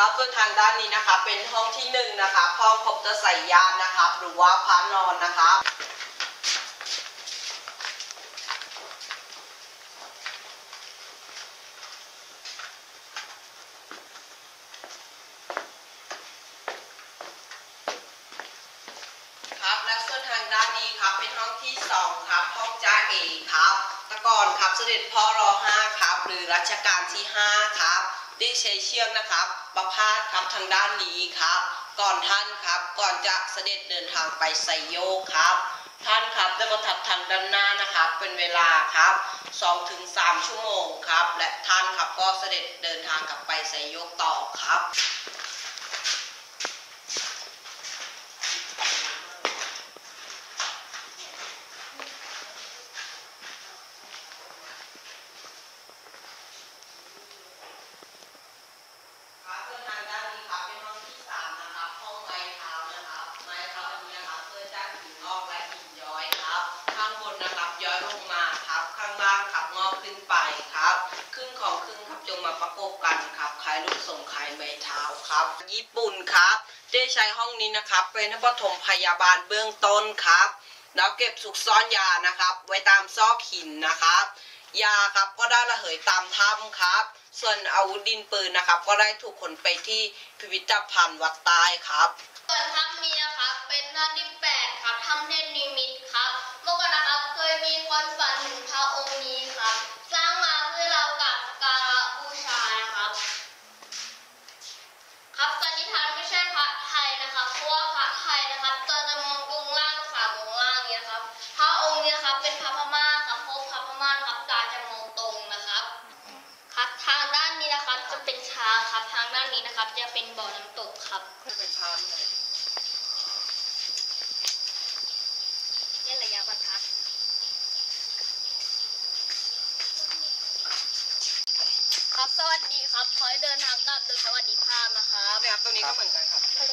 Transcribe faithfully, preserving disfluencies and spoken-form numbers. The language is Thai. ครับส่วนทางด้านนี้นะคะเป็นห้องที่หนึ่งนะคะห้องพบตะไสยานนะคะหรือว่าพระนอนนะคะครับและส่วนทางด้านนี้ครับเป็นห้องที่สองครับห้องจ้าเอครับตะกอนครับเสด็จพ่อรอห้าครับหรือรัชกาลที่ห้าครับได้ใช้เชือกนะครับประพาสครับทางด้านนี้ครับก่อนท่านครับก่อนจะเสด็จเดินทางไปไซโยกครับท่านครับได้ประทับทางด้านหน้านะครับเป็นเวลาครับ สองถึงสาม ชั่วโมงครับและท่านครับก็เสด็จเดินทางกลับไปไซโยกต่อครับญี่ปุ่นครับได้ใช้ห้องนี้นะครับเป็นปฐมพยาบาลเบื้องต้นครับแล้วเก็บซุกซ่อนยานะครับไว้ตามซอกหินนะครับยาครับก็ได้ระเหยตามถ้ำครับส่วนอาวุธดินปืนนะครับก็ได้ถูกขนไปที่พิพิธภัณฑ์วัดใต้ครับส่วนถ้ำนี้นะครับเป็นถ้ำที่แปดครับถ้ำเนตรนิมิตครับเมื่อก่อนนะครับเคยมีคนฝันถึงพระองค์นี้ครับสร้างมาเพื่อเรากราบสักการะบูชานะครับครับสันนิษฐานไม่ใช่พระไทยนะคะเพราะว่าพระไทยนะครับตัวจะมององค์ล่างขาวองค์ล่างเนี่ยครับพระองค์เนี่ยครับเป็นพระพม่าครับพบพระพม่าครับตาจะมองตรงนะครับครับทางด้านนี้นะครับจะเป็นช้างครับทางด้านนี้นะครับจะเป็นบ่อน้ำตกครับเป็นพานเลยนี่ระยะบรรทัดครับสวัสดีครับขอให้เดินทางกลับโดยสวัสดิภาพนะคะแบบตรงนี้ก็เหมือนกันครับ